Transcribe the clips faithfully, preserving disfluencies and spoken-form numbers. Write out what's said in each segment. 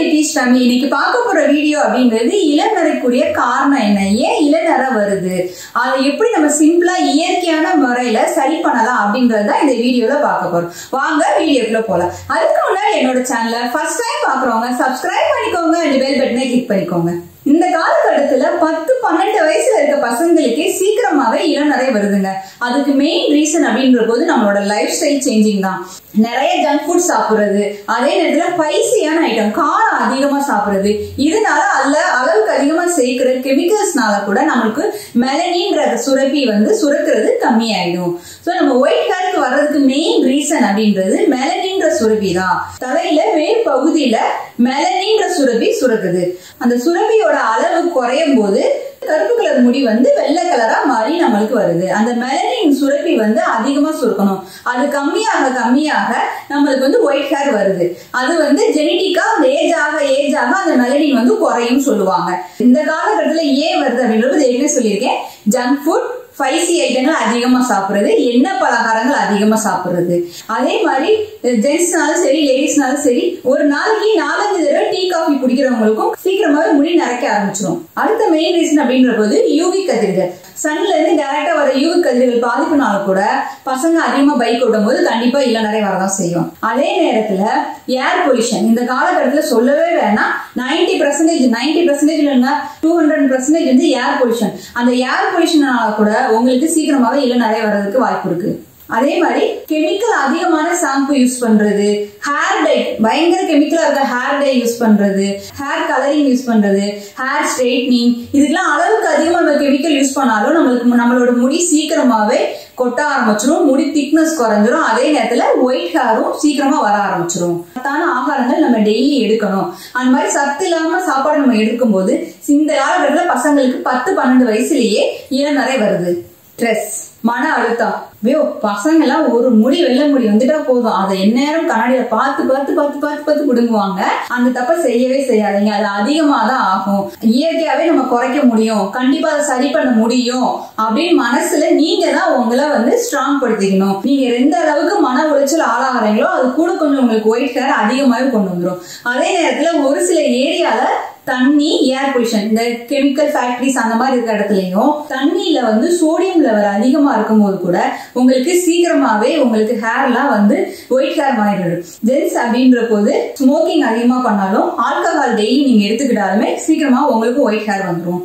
வெட்டிஸ் family இன்னைக்கு பார்க்க போற வீடியோ அப்படிங்கிறது இளநரைக்குரிய காரணம் என்ன, ஏன் இளநரை வருது, அதை எப்படி நம்ம சிம்பிளா இயற்கையான முறையில சரி பண்ணலாம் அப்படிங்கறத இந்த வீடியோல பார்க்க போறோம். வாங்க வீடியோக்குள்ள போலாம். அதுக்கு முன்னாடி என்னோட சேனலை ஃபர்ஸ்ட் டைம் பார்க்குறவங்க சப்ஸ்கிரைப் பண்ணிக்கோங்க, பெல் பட்டனை கிளிக் பண்ணிக்கோங்க. இந்த காலகட்டத்துல பத்து பன்னெண்டு வயசுல இருக்க பசங்களுக்கே சீக்கிரமாவே இளநரை வருதுங்க. அதுக்கு மெயின் ரீசன் அப்படின்ற போது நம்மளோட லைஃப் ஸ்டைல் சேஞ்சிங் தான். நிறைய ஜங்க் ஃபுட் சாப்பிடுறது, அதே நேரத்துல ஸ்பைசியான ஐட்டம் காரம் அதிகமா சாப்பிடுறது, இதனால அல்ல அளவுக்கு அதிகமா சேர்க்கிற கெமிக்கல்ஸ்னால கூட நம்மளுக்கு மெலனின்ற சுரப்பி வந்து சுரக்கிறது கம்மியாயிடும். சோ நம்ம ஒயிட் ஹேருக்கு வர்றதுக்கு மெயின் ரீசன் அப்படின்றது மெலனின்ற சுரப்பி தான். தலையில மேல் பகுதியில மெலனின்ற சுரப்பி சுரக்குது. அந்த சுரப்பியோட அளவு குறையும் போது கருப்பு கலர் முடி வந்து வெள்ளை கலரா மாறி நம்மளுக்கு வருது. அந்த மெலனின் சுரப்பி வந்து அதிகமா சுரக்கணும். அது கம்மியாக கம்மியாக நம்மளுக்கு வந்து ஒயிட் ஹேர் வருது. அது வந்து ஜெனட்டிக்கா ஏஜ் ஆக ஏஜ் ஆக அந்த மெலனின் வந்து குறையும் சொல்லுவாங்க. இந்த காலகட்டத்துல ஏன் வருது அப்படின்றது ஏற்கனவே சொல்லியிருக்கேன். ஜங்க் ஃபுட், ஸ்பைசி ஐட்டங்கள் அதிகமா சாப்பிடுறது, எண்ணெய் பலகாரங்கள் அதிகமா சாப்பிடுறது, அதே மாதிரி ஜென்ட்ஸ்னாலும் சரி லேடிஸ்னாலும் சரி ஒரு நாளைக்கு நாலஞ்சு தடவை டீ காஃபி குடிக்கிறவங்களுக்கும் சீக்கிரமாவே முடி நரைக்க ஆரம்பிச்சிடும். அடுத்த மெயின் ரீசன் அப்படின்ற போது யூவி கதிர்கள். சன்ல இருந்து டைரக்டா வர யூவி கதிர்கள் பாதிப்புனால கூட பசங்க அதிகமா பைக் ஓடும் போது கண்டிப்பா இளநரை வரதான் செய்யும். அதே நேரத்துல ஏர் பொல்யூஷன் இந்த காலகட்டத்துல சொல்லவே வேணாம். நைன்டி பர்சன்டேஜ் நைன்டி பர்சன்டேஜ் இல்லைன்னா டூ ஹண்ட்ரட் பர்சன்டேஜ் வந்து ஏர் பொல்யூஷன். அந்த ஏர் பொல்யூஷனால கூட உங்களுக்கு சீக்கிரமாவே இளநரை வர்றதுக்கு வாய்ப்பு இருக்கு. அதே மாதிரி கெமிக்கல் அதிகமான ஷாம்பு யூஸ் பண்றது, ஹேர் டை பயங்கர கெமிக்கலா இருக்க ஹேர் டை யூஸ் பண்றது, ஹேர் கலரிங் யூஸ் பண்றது, ஹேர் ஸ்ட்ரைட்னிங், இதுக்கெல்லாம் அளவுக்கு அதிகமா நம்ம கெமிக்கல் யூஸ் பண்ணாலும் நம்மளுக்கு நம்மளோட முடி சீக்கிரமாவே கொட்ட ஆரம்பிச்சிடும், முடி திக்னஸ் குறைஞ்சிரும். அதே நேரத்துல ஒயிட் ஹேரும் சீக்கிரமா வர ஆரம்பிச்சிடும். சத்தான ஆகாரங்கள் நம்ம டெய்லி எடுக்கணும். அந்த மாதிரி சத்து இல்லாம சாப்பாடு நம்ம எடுக்கும் போது இந்த காலகட்டத்துல பசங்களுக்கு பத்து பன்னெண்டு வயசுலயே இளநரை வருது. ஸ்ட்ரெஸ், மன அழுத்தம், பசங்க எல்லாம் ஒரு முடி வெள்ள முடி வந்துட்டா போதும் அதை எந்நேரம் கண்ணாடியில பார்த்து பார்த்து பார்த்து பார்த்து பார்த்து பிடுங்குவாங்க. அந்த தப்ப செய்யவே செய்யாதீங்க. அது அதிகமா தான் ஆகும். இயற்கையாவே நம்ம குறைக்க முடியும், கண்டிப்பா அதை சரி பண்ண முடியும் அப்படின்னு மனசுல நீங்க தான் உங்களை வந்து ஸ்ட்ராங் படுத்திக்கணும். நீங்க எந்த அளவுக்கு மன உளைச்சல் ஆளாகிறீங்களோ அது கூட கொஞ்சம் உங்களுக்கு ஒயிட் ஹேர் அதிகமாவே கொண்டு வந்துடும். அதே நேரத்துல ஒரு சில ஏரியால தண்ணி, ஏர் பொல்யூஷன், இந்த கெமிக்கல் ஃபேக்டரிஸ் அந்த மாதிரி இருக்கிற இடத்துலயும் தண்ணியில வந்து சோடியம் லெவல் அதிகமா இருக்கும் போது கூட உங்களுக்கு சீக்கிரமாவே உங்களுக்கு ஹேர்லாம் வந்து ஒயிட் ஹேர் மாறிடுது. ஜென்ஸ் அப்படின்ற போது ஸ்மோக்கிங் அதிகமா பண்ணாலும் ஆல்கஹால் டெய்லி நீங்க எடுத்துக்கிட்டாலுமே சீக்கிரமா உங்களுக்கு ஒயிட் ஹேர் வந்துடும்.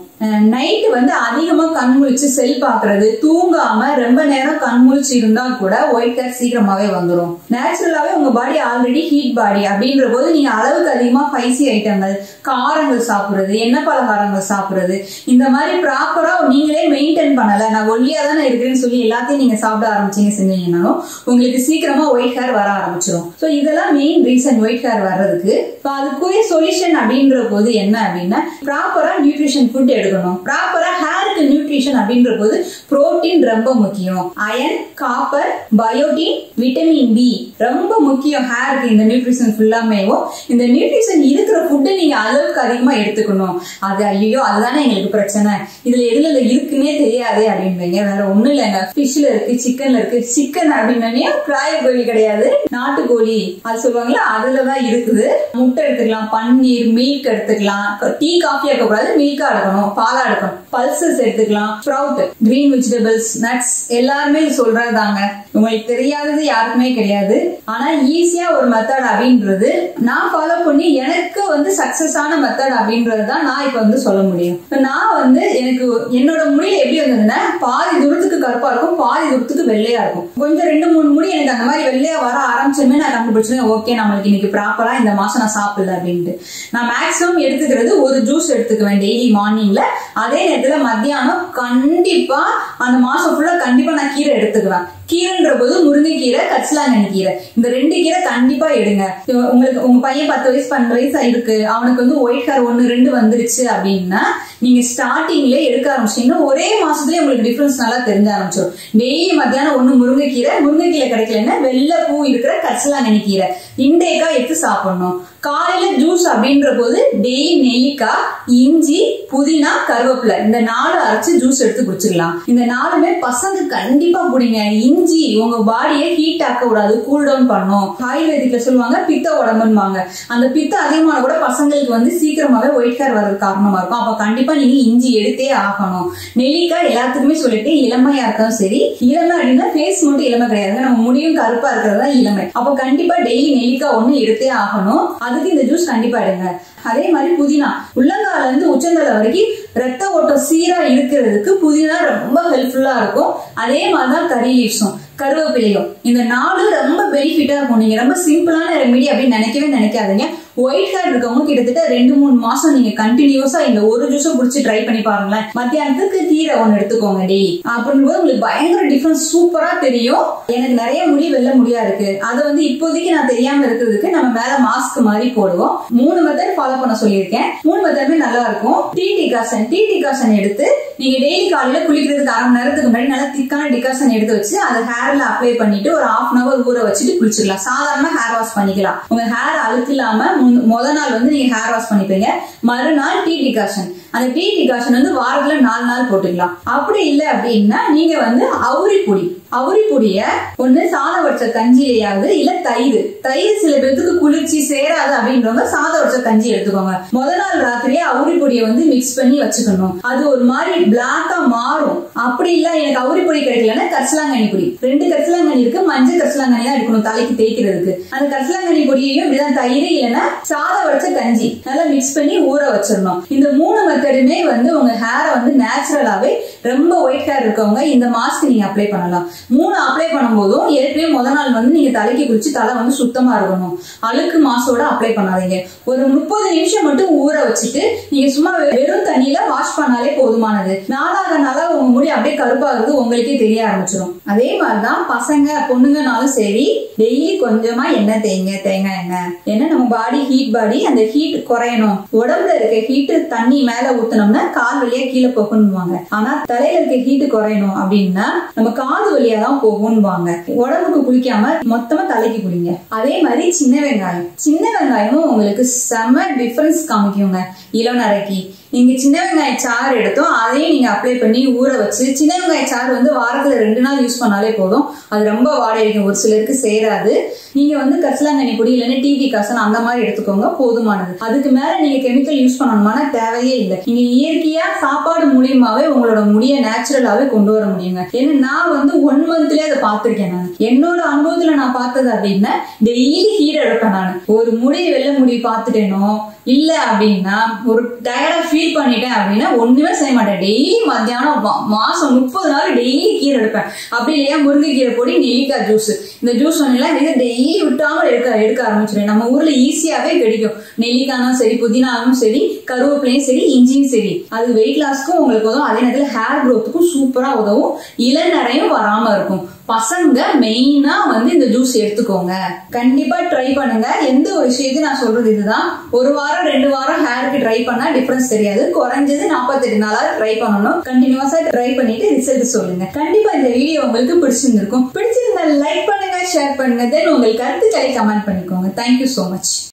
நைட்டு வந்து அதிகமா கண்முழிச்சு செல் பாக்குறது, தூங்காம ரொம்ப நேரம் கண்முழிச்சு இருந்தா கூட ஒயிட் ஹேர் சீக்கிரமாவே வந்துடும். நேச்சுரலாவே உங்க பாடி ஆல்ரெடி ஹீட் பாடி அப்படின்ற போது நீங்க அளவுக்கு அதிகமா ஸ்பைசி ஐட்டங்கள், காரங்கள் சாப்பிடுறது, எண்ணெய் பலகாரங்கள் சாப்பிடுறது, இந்த மாதிரி ப்ராப்பரா நீங்களே மெயின்டைன் பண்ணல, நான் ஒல்லியா தானே இருக்கிறேன்னு சொல்லி எல்லாத்தையும் நீங்க சாப்பிட ஆரம்பிச்சீங்க செஞ்சீங்கன்னாலும் உங்களுக்கு சீக்கிரமா ஒயிட் ஹேர் வர ஆரம்பிச்சிடும். சோ இதெல்லாம் மெயின் ரீசன் ஒயிட் ஹேர் வர்றதுக்கு. அதுக்குரிய சொல்யூஷன் அப்படின்ற போது என்ன அப்படின்னா ப்ராப்பரா நியூட்ரிஷன் ஃபுட் எடுக்கணும். ப்ராப்பரா ஹேருக்கு நியூட்ரிஷன் அப்படின்ற போது புரோட்டீன் ரொம்ப முக்கியம். Iron, copper, biotin, vitamin B ரொம்ப முக்கியம் ஹேருக்கு. இந்த நியூட்ரிஷன் ஃபுல்லாமேவோ இந்த நியூட்ரிஷன் இருக்கிற ஃபுட்டை நீங்க அளவுக்கு அதிகமா எடுத்துக்கணும். அது ஐயோ அதுதானே எங்களுக்கு பிரச்சனை, இதுல எதுல இருக்குன்னே தெரியாது அப்படின்பீங்க. வேற ஒண்ணும் இல்லைங்க, ஃபிஷ்ல இருக்கு, சிக்கன்ல இருக்கு. சிக்கன் அப்படின்னா பிராய் கோழி கிடையாது, நாட்டுக்கோழி அது சொல்லுவாங்களா, அதுலதான் இருக்குது. முட்டை எடுத்துக்கலாம், பன்னீர், மில்க் எடுத்துக்கலாம். டீ காஃபியா இருக்கக்கூடாது, மில்கா எடுக்கணும், பாலா எடுக்கணும். பல்சஸ் எடுத்துக்கலாம், ஸ்ப்ரவுட், கிரீன் வெஜிடபிள்ஸ், நட்ஸ் எல்லாருமே சொல்றதுதாங்க. உங்களுக்கு தெரியாதது யாருக்குமே கிடையாது. ஆனா ஈஸியா ஒரு மெத்தட் அப்படின்றது நான் ஃபாலோ பண்ணி எனக்கு வந்து சக்சஸ் ஆன மெத்தட் அப்படின்றதுதான் நான் இப்ப வந்து சொல்ல முடியும். நான் வந்து எனக்கு என்னோட முடியில எப்படி வந்ததுன்னா பாதி தூரத்துக்கு கருப்பா இருக்கும், பாதி தூரத்துக்கு வெள்ளையா இருக்கும். கொஞ்சம் ரெண்டு மூணு முடி எனக்கு அந்த மாதிரி வெள்ளையா வர ஆரம்பிச்சுமே நான் கண்டுபிடிச்சேன். ஓகே நம்மளுக்கு இன்னைக்கு ப்ராப்பரா இந்த மாசம் நான் சாப்பிடல அப்படின்ட்டு நான் மேக்சிமம் எடுத்துக்கிறது ஒரு ஜூஸ் எடுத்துக்குவேன் டெய்லி மார்னிங்ல. அதே நேரத்துல மத்தியானம் கண்டிப்பா அந்த மாசம் ஃபுல்லா கண்டிப்பா நான் கீரை எடுத்துக்குவேன். கீரைன்ற போது முருங்கைக்கீரை, கச்சலாங்கண்ணி கீரை, இந்த ரெண்டு கீரை கண்டிப்பா எடுங்க. உங்களுக்கு உங்க பையன் பத்து வயசு பன்னெண்டு வயசு இருக்கு, அவனுக்கு வந்து ஒயிட் ஹேர் ஒன்னு ரெண்டு வந்துருச்சு அப்படின்னா நீங்க ஸ்டார்டிங்ல எடுக்க ஆரம்பிச்சீங்கன்னா ஒரே மாசத்துலயே உங்களுக்கு டிஃபரன்ஸ் நல்லா தெரிஞ்ச ஆரம்பிச்சிடும். டெய்லி மத்தியானம் ஒண்ணு முருங்கைக்கீரை, முருங்கைக்கீரை கிடைக்கலன்னா வெள்ளை பூ இருக்கிற கரிசலாங்கண்ணி கீரை இன்றைக்கா எடுத்து சாப்பிடணும். காலையில ஜூஸ் அப்படின்ற போது டெய்லி நெல்லிக்காய், இஞ்சி, புதினா, கருவேப்பிலை இந்த நாலு அரைச்சு ஜூஸ் எடுத்து குடிச்சுக்கலாம். இந்த நாலுமே பசங்க கண்டிப்பா குடிங்க. இஞ்சி உங்க பாடியை ஹீட் ஆக்க கூடாது, கூல் டவுன் பண்ணும். ஆயுர்வேதிக்ல சொல்லுவாங்க பித்த உடம்புன்னுவாங்க. அந்த பித்த அதிகமான கூட பசங்களுக்கு வந்து சீக்கிரமாவே ஒயிட் ஹேர் வர்றது காரணமா இருக்கும். அப்ப கண்டிப்பா நீங்க இஞ்சி எடுத்தே ஆகணும். நெல்லிக்காய் எல்லாத்துக்குமே சொல்லிட்டு இளமையா இருந்தாலும் சரி, இளமை அப்படின்னா பேஸ் மட்டும் இளமை கிடையாது, நம்ம முடியும் கருப்பா இருக்கிறதா இளமை. அப்போ கண்டிப்பா டெய்லி நெல்லிக்காய் ஒண்ணு எடுத்தே ஆகணும். அதுக்கு இந்த ஜூஸ் கண்டிப்பா எடுங்க. அதே மாதிரி புதினா, உள்ளங்கால இருந்து உச்சந்தலை வரைக்கும் ரத்த ஓட்டம் சீரா இருக்கிறதுக்கு புதினா ரொம்ப ஹெல்ப்ஃபுல்லா இருக்கும். அதே மாதிரிதான் கறி லீவ்ஸும் கருவேப்பிலையும் இந்த நாலு ரொம்ப பெனிஃபிட்டா இருக்கும். நீங்க ரொம்ப சிம்பிளான ரெமிடி அப்படின்னு நினைக்கவே நினைக்காதீங்க. ஒயிட் ஹேர் இருக்கவங்க கிட்டத்தட்ட ரெண்டு மூணு மாசம் நீங்க கண்டினியூஸா இந்த ஒரு ஜூஸை புடிச்சு ட்ரை பண்ணி பாருங்களேன். மத்தியானத்துக்கு கீரை ஒண்ணு எடுத்துக்கோங்க டெய்லி அப்படின்னு போது உங்களுக்கு பயங்கர டிஃபரன்ஸ் சூப்பரா தெரியும். எனக்கு நிறைய முடி வெள்ள முடியா இருக்கு, அது வந்து இப்போதைக்கு நான் தெரியாம இருக்கிறதுக்கு நம்ம மேல மாஸ்க் மாதிரி போடுவோம். மூணு மெத்தட் ஃபாலோ பண்ண சொல்லியிருக்கேன். மூணு மெத்தடுமே நல்லா இருக்கும். டீ டிகாசன் டீ டிகாசன் எடுத்து நீங்க டெய்லி காலையில குளிக்கிறதுக்கு அரை மணி நேரத்துக்கு முன்னாடி நல்லா திக்கான டிகாசன் எடுத்து வச்சு அதை ஹேர்ல அப்ளை பண்ணிட்டு ஒரு ஹாஃப் அன் அவர் ஊற வச்சுட்டு குளிச்சிடலாம். சாதாரணமா ஹேர் வாஷ் பண்ணிக்கலாம். உங்க ஹேர் அழுத்தில்லாம முத நாள் வந்து நீங்க ஹேர் வாஷ் பண்ணிப்பீங்க, மறுநாள் டீ டிகாஷன். அந்த டீ டிகாஷன் வந்து வாரத்துல நாலு நாள் போட்டுக்கலாம். அப்படி இல்ல அப்படின்னா நீங்க வந்து அவுரி பொடி, அவுரி பொடிய ஒண்ணு சாதம் வச்ச கஞ்சியாவது இல்ல தயிர், தயிர் சில பேருக்கு குளிர்ச்சி சேராது அப்படின்றவங்க சாதம் வச்ச கஞ்சி எடுத்துக்கோங்க. முத நாள் ராத்திரியே அவுரி பொடியை வந்து மிக்ஸ் பண்ணி வச்சுக்கணும். அது ஒரு மாதிரி பிளாக்கா மாறும். அப்படி இல்ல எனக்கு அவுரி பொடி கிடைக்கலன்னா கரிசலாங்கண்ணி பொடி, ரெண்டு கரிசலாங்கண்ணி இருக்கு, மஞ்சள் கரிசலாங்கண்ணி தான் எடுக்கணும் தலைக்கு தேய்க்கிறதுக்கு. அந்த கரிசலாங்கண்ணி பொடியையும் இப்படிதான் தயிர் இல்லைன்னா சாதம் வச்ச கஞ்சி நல்லா மிக்ஸ் பண்ணி ஊற வச்சிடணும். இந்த மூணு மெத்தடுமே வந்து உங்க ஹேரை வந்து நேச்சுரலாவே ரொம்ப ஒயிட் ஹேர் இருக்கவங்க இந்த மாஸ்க் நீங்க அப்ளை பண்ணலாம். மூணு அப்ளை பண்ணும் போதும் ஏற்கனவே முத நாள் வந்து நீங்க தலைக்கு குளிச்சு தலை வந்து சுத்தமா இருக்கணும். அழுக்கு மாசோட அப்ளை பண்ணாதீங்க. ஒரு முப்பது நிமிஷம் மட்டும் ஊற வச்சுட்டு நீங்க சும்மா வெறும் தண்ணியில வாஷ் பண்ணாலே போதுமானது. நாளாக நாளா உங்க முடி அப்படியே கருப்பாகிறது உங்களுக்கே தெரிய ஆரம்பிச்சிடும். அதே மாதிரிதான் பசங்க பொண்ணுங்கனாலும் சரி டெய்லி கொஞ்சமா எண்ணெய் தேய்ங்க. தேங்காய் எண்ணெய் ஏன்னா நம்ம பாடி ஹீட் பாடி, அந்த ஹீட் குறையணும். உடம்புல இருக்க ஹீட் தண்ணி மேல ஊத்தணும்னா கால் வழியா கீழே போகணும்வாங்க. ஆனா தலையில இருக்க ஹீட் குறையணும் அப்படின்னா நம்ம காது வழியா தான் போகணும்வாங்க. உடம்புக்கு குளிக்காம மொத்தமா தலைக்கு குளிங்க. அதே மாதிரி சின்ன வெங்காயம், சின்ன வெங்காயமும் உங்களுக்கு செம டிஃபரன்ஸ் காமிக்குங்க. இளநரைக்கி நீங்க சின்ன வெங்காய சாறு எடுத்தோம், அதையும் நீங்க அப்ளை பண்ணி ஊற வச்சு, சின்ன வெங்காய சாறு வந்து வாரத்துல ரெண்டு நாள் யூஸ் பண்ணாலே போதும். அது ரொம்ப வாடை அடிக்கும், ஒரு சிலருக்கு சேராது. நீங்க வந்து கரிசலாங்கண்ணி பொடி இல்லைன்னா டிடி காசன் அந்த மாதிரி எடுத்துக்கோங்க, போதுமானது. அதுக்கு மேல நீங்க கெமிக்கல் யூஸ் பண்ணணும்னா தேவையே இல்லை. நீங்க இயற்கையா சாப்பாடு மூலியமாவே உங்களோட முடிய நேச்சுரலாவே கொண்டு வர முடியுங்க. ஏன்னா நான் வந்து ஒன் மந்த்லயே அதை பார்த்திருக்கேன். நான் என்னோட அனுபவத்துல நான் பார்த்தது அப்படின்னா டெய்லி ஹீரை எடுப்பேன். நான் ஒரு முடிய வெள்ள முடி பார்த்துட்டேனோ இல்ல அப்படின்னா ஒரு டயர்டா ஃபீல் பண்ணிட்டேன் அப்படின்னா ஒண்ணுமே செய்ய மாட்டேன். டெய்லி மத்தியானம் மாசம் முப்பது நாள் டெய்லி கீரை எடுப்பேன். அப்படி இல்லையா முருங்கைக்கீரை பொடி, நெல்லிக்காய் ஜூஸ். இந்த ஜூஸ் ஒண்ணெல்லாம் இதை டெய்லி விட்டாமல் எடுக்க எடுக்க ஆரம்பிச்சிருவேன். நம்ம ஊர்ல ஈஸியாவே கிடைக்கும். நெல்லிக்காயும் சரி, புதினாவும் சரி, கருவேப்பிலையும் சரி, இஞ்சியும் சரி. அது வெயிட் லாஸ்க்கும் உங்களுக்கு உதவும், அதே நேரத்துல ஹேர் க்ரோத்துக்கும் சூப்பரா உதவும். இளநரையும் வராம இருக்கும். பசங்க மெயினா வந்து இந்த ஜூஸ் எடுத்துக்கோங்க, கண்டிப்பா ட்ரை பண்ணுங்க. எந்த ஒரு விஷயத்தையும் நான் சொல்றது இதுதான். ஒரு வாரம் ரெண்டு வாரம் ஹேருக்கு ட்ரை பண்ணா டிஃபரன்ஸ் தெரியாது. குறைஞ்சது நாற்பத்தி எட்டு நாளா ட்ரை பண்ணணும். கண்டினியூஸா ட்ரை பண்ணிட்டு ரிசல்ட் சொல்லுங்க. கண்டிப்பா இந்த வீடியோ உங்களுக்கு பிடிச்சிருந்திருக்கும். பிடிச்சிருந்தா லைக் பண்ணுங்க, ஷேர் பண்ணுங்க, தென் உங்களுக்கு கருத்துக்களை கமெண்ட் பண்ணிக்கோங்க. Thank you so much.